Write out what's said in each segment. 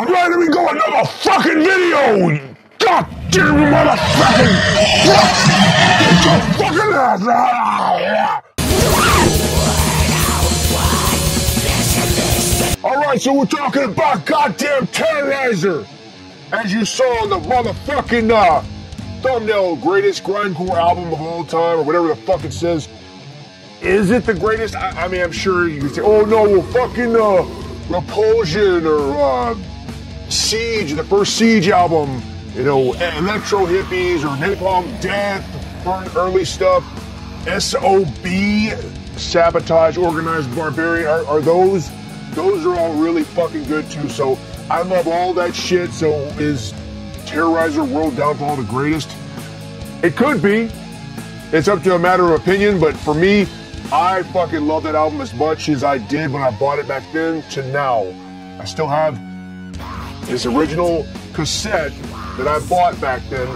Alright, here we go, another fucking video! God damn you, motherfucking! Get your fucking ass out! Alright, so we're talking about goddamn Terrorizer! As you saw in the motherfucking thumbnail, greatest grindcore album of all time, or whatever the fuck it says. Is it the greatest? I mean, I'm sure you could say, oh no, well fucking Repulsion or Siege, the first Siege album, you know, Electro Hippies or Napalm Death, early stuff, SOB, Sabotage, Organized Barbarian, are those are all really fucking good too, so I love all that shit. So is Terrorizer, World Downfall the greatest? It could be. It's up to a matter of opinion, but for me, I fucking love that album as much as I did when I bought it back then to now. I still have this original cassette that I bought back then.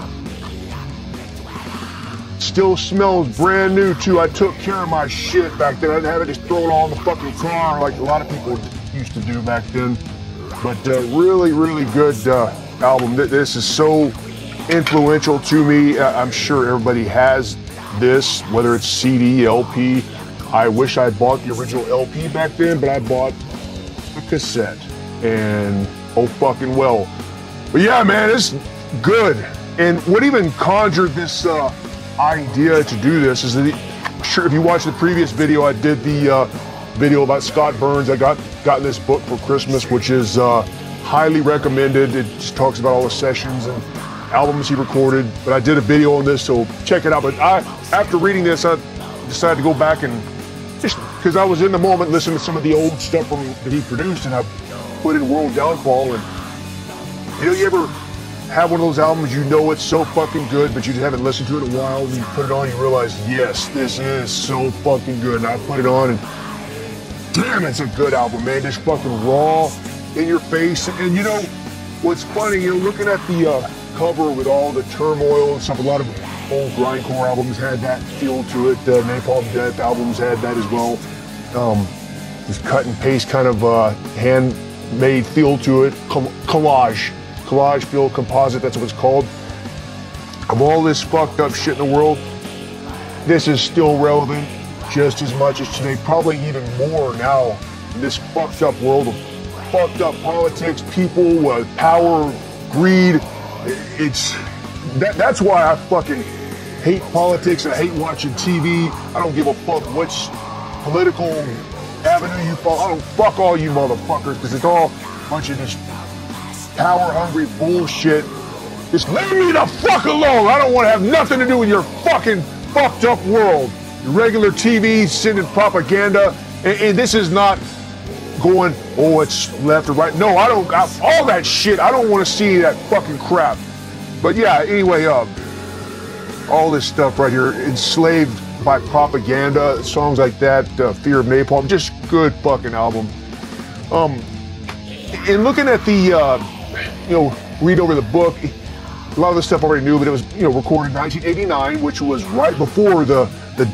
Still smells brand new too. I took care of my shit back then. I didn't have it just thrown on the fucking car like a lot of people used to do back then. But really, really good album. This is so influential to me. I'm sure everybody has this, whether it's CD, LP. I wish I bought the original LP back then, but I bought a cassette, and oh fucking well. But yeah, man, it's good. And what even conjured this idea to do this is that, sure, if you watched the previous video, I did the video about Scott Burns. I got this book for Christmas, which is highly recommended. It just talks about all the sessions and albums he recorded, but I did a video on this, so check it out. But after reading this, I decided to go back and just, because I was in the moment, listen to some of the old stuff that he produced, and I put in World Downfall. And you know, you ever have one of those albums, you know it's so fucking good, but you haven't listened to it in a while, and you put it on, you realize, yes, this is so fucking good. And I put it on, and damn, it's a good album, man. Just fucking raw, in your face. And you know, what's funny, you know, looking at the cover with all the turmoil and stuff. A lot of old grindcore albums had that feel to it. Napalm Death albums had that as well. This cut and paste kind of handmade feel to it. Collage feel, composite, that's what it's called. Of all this fucked up shit in the world, this is still relevant just as much as today, probably even more now in this fucked up world of fucked up politics, people, power, greed. That's why I fucking hate politics. I hate watching TV. I don't give a fuck which political avenue you follow. I don't fuck all you motherfuckers, because it's all a bunch of this power-hungry bullshit. Just leave me the fuck alone. I don't want to have nothing to do with your fucking fucked up world. Your regular TV sending propaganda, and this is not going, oh, it's left or right. No, I don't got all that shit. I don't want to see that fucking crap. But yeah, anyway, all this stuff right here, enslaved by propaganda, songs like that, Fear of Napalm, just good fucking album. And looking at the, you know, read over the book, a lot of this stuff I already knew, but it was, you know, recorded in 1989, which was right before the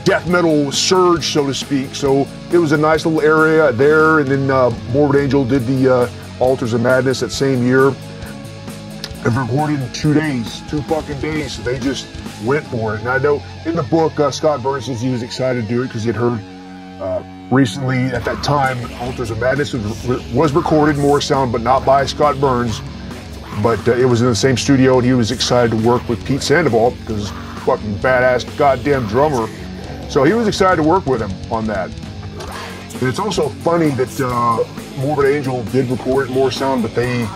death metal surge, so to speak. So it was a nice little area there, and then Morbid Angel did the Altars of Madness that same year. It recorded in 2 days, 2 fucking days, so they just went for it. And I know in the book, Scott Burns says he was excited to do it because he had heard recently at that time, Altars of Madness was recorded, more sound, but not by Scott Burns. But it was in the same studio, and he was excited to work with Pete Sandoval because fucking badass goddamn drummer. So he was excited to work with him on that. And it's also funny that Morbid Angel did record more sound, but they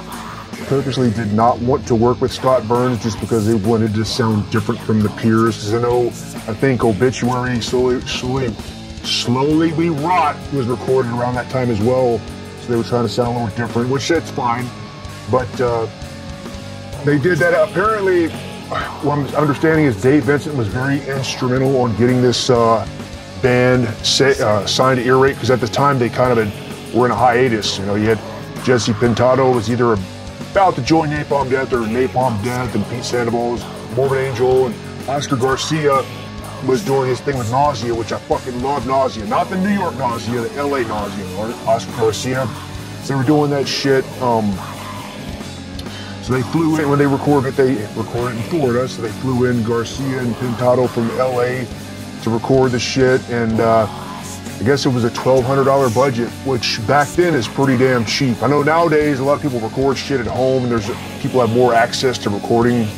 purposely did not want to work with Scott Burns just because they wanted to sound different from the peers. Because I know, I think Obituary, Slowly We Rot was recorded around that time as well. So they were trying to sound a little different, which that's fine. But they did that. Apparently, what I'm understanding is Dave Vincent was very instrumental on getting this band signed to Earache, because at the time they kind of were in a hiatus. You know, you had Jesse Pintado was either about to join Napalm Death or Napalm Death, and Pete Sandoval's Morbid Angel, and Oscar Garcia was doing his thing with Nausea, which I fucking love Nausea. Not the New York Nausea, the LA Nausea, or Oscar Garcia. So they were doing that shit. So they flew in, when they recorded it, they recorded in Florida, so they flew in Garcia and Pintado from LA to record the shit, and I guess it was a $1,200 budget, which back then is pretty damn cheap. I know nowadays a lot of people record shit at home, and there's people have more access to recording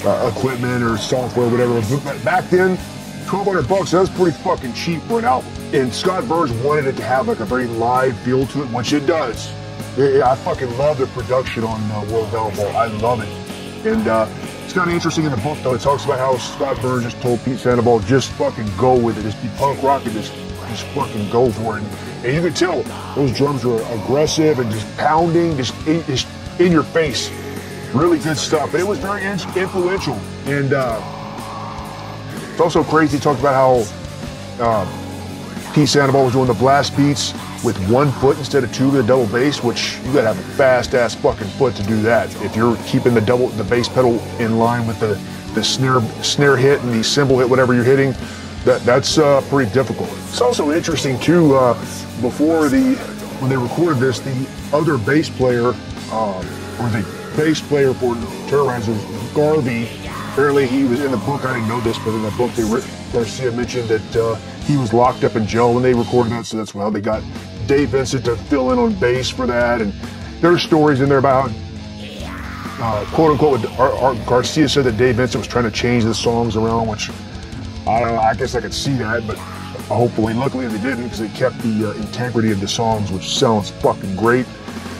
equipment or software or whatever, but back then, $1,200 bucks, that was pretty fucking cheap for an album. And Scott Burns wanted it to have like a very live feel to it, which it does. I fucking love the production on World Downfall. I love it. And it's kind of interesting in the book, though. It talks about how Scott Burns just told Pete Sandoval, just fucking go with it. Just be punk rock and just fucking go for it. And you can tell those drums were aggressive and just pounding, just in your face. Really good stuff. But it was very influential. And it's also crazy. He talked about how Pete Sandoval was doing the blast beats with one foot instead of two to the double bass, which you gotta have a fast-ass fucking foot to do that. If you're keeping the bass pedal in line with the snare hit and the cymbal hit, whatever you're hitting, that's pretty difficult. It's also interesting too. When they recorded this, the other bass player, or the bass player for Terrorizer, Garvey. Apparently, he was in the book. I didn't know this, but in the book, Garcia mentioned that he was locked up in jail when they recorded that, so that's how they got Dave Vincent to fill in on bass for that. And there's stories in there about how, quote unquote, Garcia said that Dave Vincent was trying to change the songs around, which I don't know, I guess I could see that, but hopefully, luckily they didn't, because they kept the integrity of the songs, which sounds fucking great.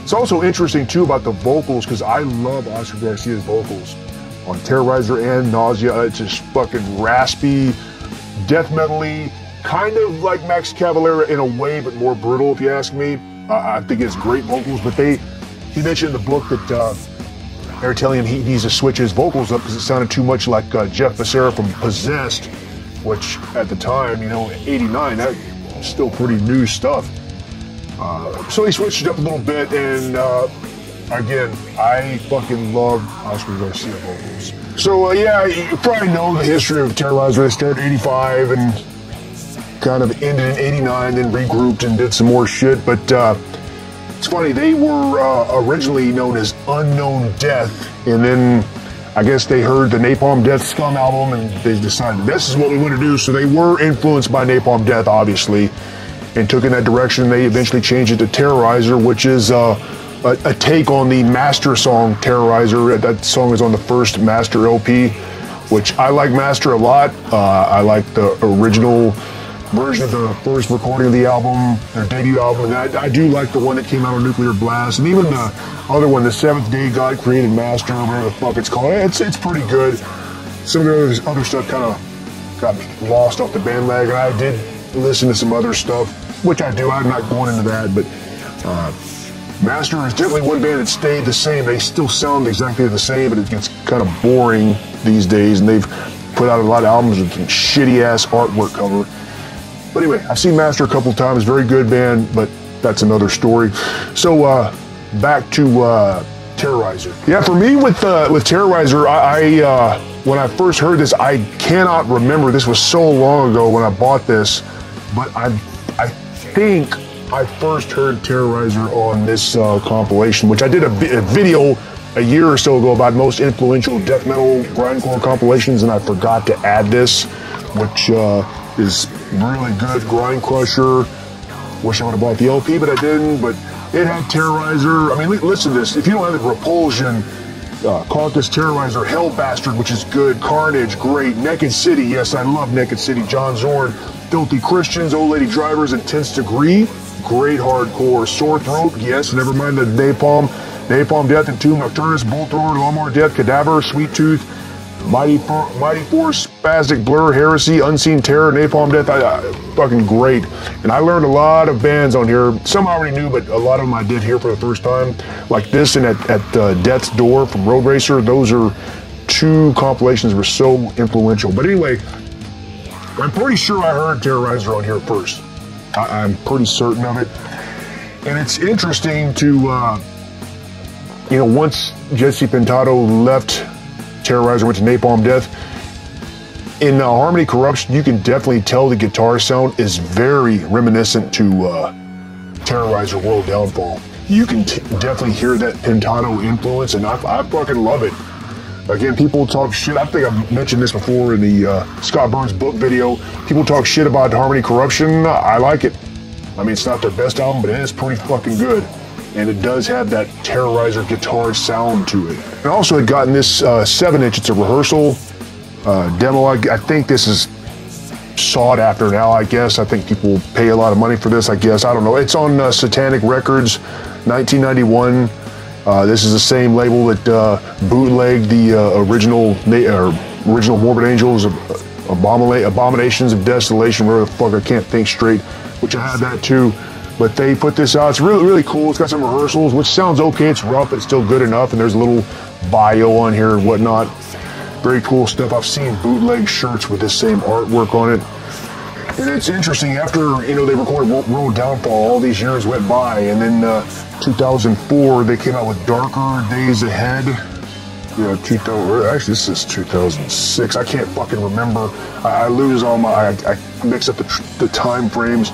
It's also interesting, too, about the vocals, because I love Oscar Garcia's vocals on Terrorizer and Nausea. It's just fucking raspy, death metal-y, kind of like Max Cavalera in a way, but more brutal, if you ask me. I think it's great vocals, but he mentioned in the book that they were telling him he needs to switch his vocals up because it sounded too much like Jeff Becerra from Possessed, which at the time, you know, 89, that's still pretty new stuff. So he switched it up a little bit, and again, I fucking love Oscar Garcia vocals. So yeah, you probably know the history of Terrorizer. They started in 85 and kind of ended in 89, then regrouped and did some more shit. But it's funny, they were originally known as Unknown Death, and then I guess they heard the Napalm Death Scum album and they decided this is what we want to do. So they were influenced by Napalm Death, obviously, and took in that direction. They eventually changed it to Terrorizer, which is a take on the Master song, Terrorizer. That song is on the first Master LP, which I like Master a lot. I like the original version of the first recording of the album, their debut album. And I do like the one that came out on Nuclear Blast. And even the other one, the Seventh Day God Created Master, whatever the fuck it's called. It's pretty good. Some of the other stuff kind of got lost off the bandwagon. I did listen to some other stuff, which I do. I'm not going into that, but Master is definitely one band that stayed the same. They still sound exactly the same, but it gets kind of boring these days, and they've put out a lot of albums with shitty-ass artwork cover. But anyway, I've seen Master a couple times. Very good band, but that's another story. So back to Terrorizer. Yeah, for me with Terrorizer, I when I first heard this, I cannot remember. This was so long ago when I bought this, but I think I first heard Terrorizer on this compilation, which I did a video a year or so ago about most influential death metal grindcore compilations, and I forgot to add this, which is really good. Grind Crusher. Wish I would have bought the LP, but I didn't. But it had Terrorizer. I mean, listen to this. If you don't have it, Repulsion, Carcass, Terrorizer, Hell Bastard, which is good. Carnage, great. Naked City. Yes, I love Naked City. John Zorn, Filthy Christians, Old Lady Drivers, and 10th Degree. Great hardcore. Sore Throat, yes, never mind the Napalm Death, and Tomb Nocturnus, Bull Thrower, Lawnmower Death, Cadaver, Sweet Tooth, Mighty Force, Spastic Blur, Heresy, Unseen Terror, Napalm Death. Fucking great. And I learned a lot of bands on here. Some I already knew, but a lot of them I did hear for the first time. Like this and at Death's Door from Road Racer. Those are two compilations that were so influential. But anyway, I'm pretty sure I heard Terrorizer on here first. I'm pretty certain of it. And it's interesting to, you know, once Jesse Pintado left Terrorizer, went to Napalm Death, in Harmony Corruption, you can definitely tell the guitar sound is very reminiscent to Terrorizer World Downfall. you can definitely hear that Pintado influence, and I fucking love it. Again, people talk shit. I think I've mentioned this before in the Scott Burns book video. People talk shit about Harmony Corruption. I like it. I mean, it's not their best album, but it is pretty fucking good. And it does have that Terrorizer guitar sound to it. And also had gotten this 7-inch. It's a rehearsal demo. I think this is sought after now, I guess. I think people pay a lot of money for this, I guess. I don't know. It's on Satanic Records, 1991. This is the same label that bootlegged the original Morbid Angels, Abominations of Desolation, whatever the fuck, I can't think straight, which I had that too. But they put this out. It's really, really cool. It's got some rehearsals, which sounds okay. It's rough, but it's still good enough. And there's a little bio on here and whatnot. Very cool stuff. I've seen bootleg shirts with this same artwork on it. And it's interesting, after, you know, they recorded World Downfall, all these years went by, and then 2004, they came out with Darker Days Ahead. You know, actually, this is 2006. I can't fucking remember. I lose all my, I mix up the time frames.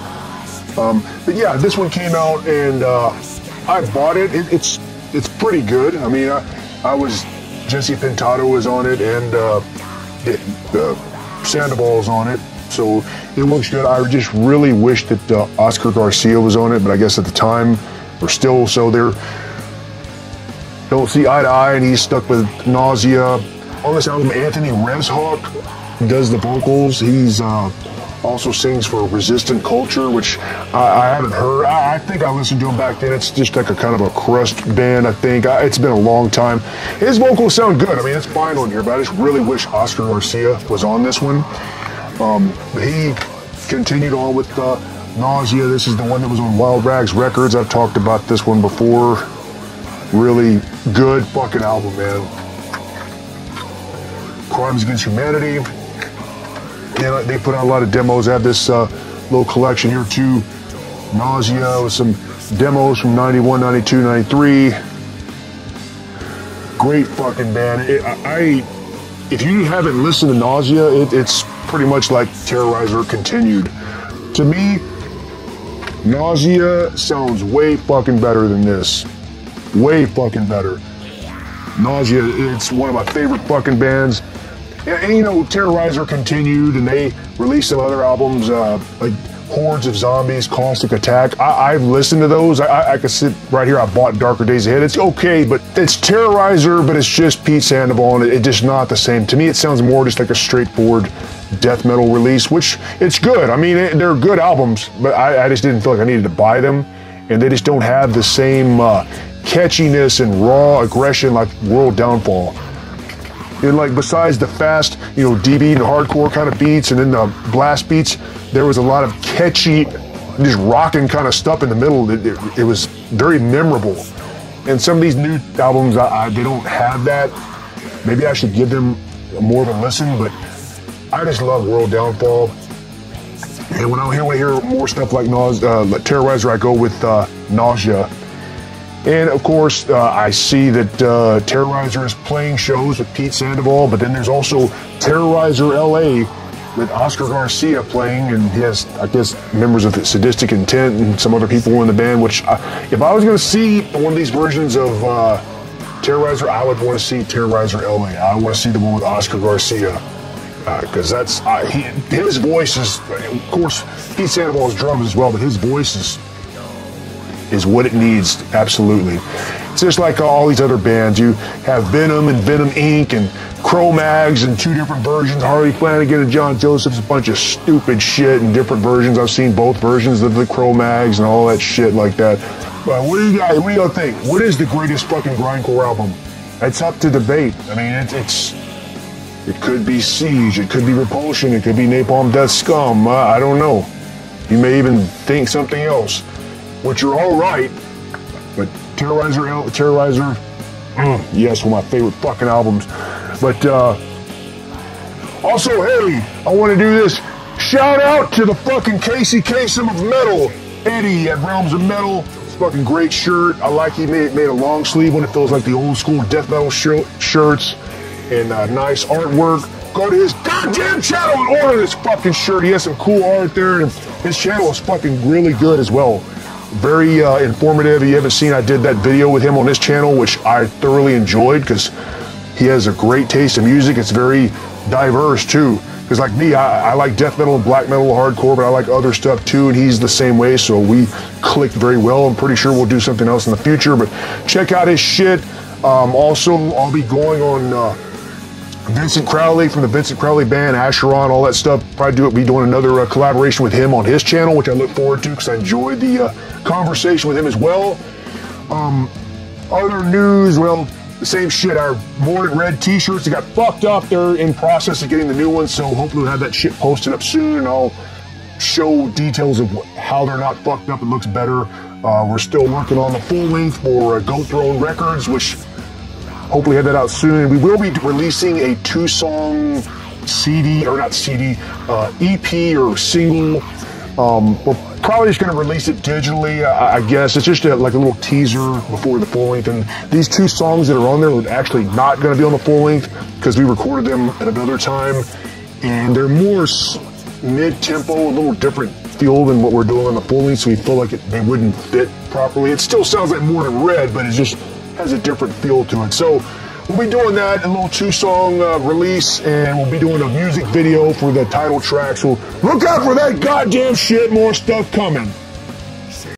But yeah, this one came out, and I bought it. It's pretty good. I mean, I was, Jesse Pintado was on it, and Sandoval's on it. So it looks good. I just really wish that Oscar Garcia was on it, but I guess at the time, or still, so they're don't see eye to eye, and he's stuck with Nausea. On this album, Anthony Revshawk does the vocals. He's also sings for Resistant Culture, which I haven't heard. I think I listened to him back then. It's just like a kind of a crust band, I think. It's been a long time. His vocals sound good. I mean, it's fine on here, but I just really wish Oscar Garcia was on this one. He continued on with Nausea. This is the one that was on Wild Rags Records. I've talked about this one before. Really good fucking album, man. Crimes Against Humanity. And they put out a lot of demos. I have this little collection here too. Nausea with some demos from 91, 92, 93. Great fucking band. If you haven't listened to Nausea, it's pretty much like Terrorizer continued. To me, Nausea sounds way fucking better than this. Way fucking better. Nausea, it's one of my favorite fucking bands. And you know, Terrorizer continued, and they released some other albums, like Hordes of Zombies, Caustic Attack. I've listened to those. I could sit right here. I bought Darker Days Ahead. It's okay, but it's Terrorizer, but it's just Pete Sandoval, and it's just not the same. To me, it sounds more just like a straightforward death metal release, which it's good. I mean, they're good albums, but I just didn't feel like I needed to buy them, and they just don't have the same catchiness and raw aggression like World Downfall. And like, besides the fast, you know, DB and hardcore kind of beats, and then the blast beats, there was a lot of catchy, just rocking kind of stuff in the middle. It was very memorable. And some of these new albums, they don't have that. Maybe I should give them more of a listen, but I just love World Downfall. And when I hear more stuff like Terrorizer, I go with Nausea. And of course, I see that Terrorizer is playing shows with Pete Sandoval, but then there's also Terrorizer LA with Oscar Garcia playing, and he has, I guess, members of Sadistic Intent and some other people in the band, which if I was gonna see one of these versions of Terrorizer, I would wanna see Terrorizer LA. I wanna see the one with Oscar Garcia, because that's, his voice is, of course, Pete Sandoval's drums as well, but his voice is what it needs, absolutely. It's just like all these other bands. You have Venom and Venom Inc. and Cro-Mags and two different versions, Harley Flanagan and John Joseph's, a bunch of stupid shit and different versions. I've seen both versions of the Cro-Mags and all that shit like that. But what do you think? What is the greatest fucking grindcore album? It's up to debate. I mean, it could be Siege, it could be Repulsion, it could be Napalm Death Scum, I don't know. You may even think something else, which you're all right, but Terrorizer, yes, one of my favorite fucking albums. But also, hey, I want to do this. Shout out to the fucking Casey Kasem of Metal, Eddie at Realms of Metal. It's a fucking great shirt. I like he made a long sleeve one. It feels like the old school death metal shirts, and nice artwork. Go to his goddamn channel and order this fucking shirt. He has some cool art there, and his channel is fucking really good as well. Very informative. If you haven't seen, I did that video with him on his channel, which I thoroughly enjoyed because he has a great taste in music. It's very diverse too. Because like me, I like death metal and black metal, hardcore, but I like other stuff too, and he's the same way, so we clicked very well. I'm pretty sure we'll do something else in the future, but check out his shit. Also, I'll be going on Vincent Crowley from the Vincent Crowley Band, Asheron, all that stuff. Probably be doing another collaboration with him on his channel, which I look forward to because I enjoyed the conversation with him as well. Other news, well, the same shit, our Mordant Rhed t-shirts, they got fucked up. They're in process of getting the new ones, so hopefully we'll have that shit posted up soon, and I'll show details of how they're not fucked up. It looks better. We're still working on the full length for Go Throne Records, which hopefully have that out soon. We will be releasing a two-song CD, or not CD, EP or single. We're probably just going to release it digitally, I guess. It's just like a little teaser before the full length. And these two songs that are on there are actually not going to be on the full length because we recorded them at another time. And they're more mid-tempo, a little different feel than what we're doing on the full length. So we feel like they wouldn't fit properly. It still sounds like Mordant Rhed, but it just has a different feel to it. So we'll be doing that, a little two-song release, and we'll be doing a music video for the title track, so look out for that goddamn shit, more stuff coming.